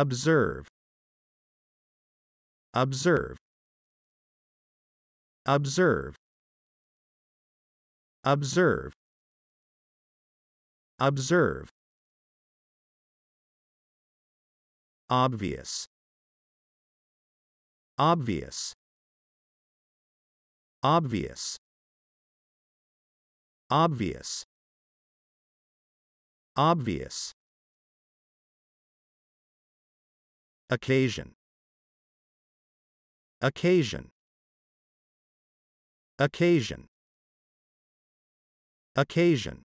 Observe. Observe. Observe. Observe. Observe. Obvious. Obvious. Obvious. Obvious. Obvious. Occasion. Occasion. Occasion. Occasion.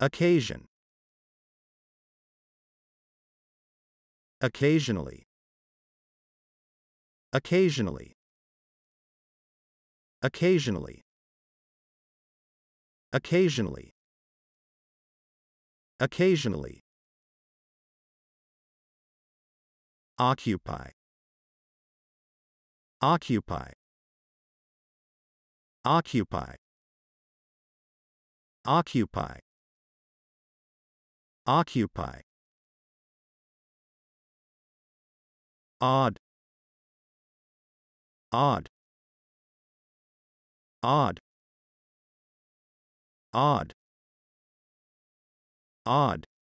Occasion. Occasionally. Occasionally. Occasionally. Occasionally. Occasionally. Occupy. Occupy. Occupy. Occupy. Occupy. Odd. Odd. Odd. Odd. Odd.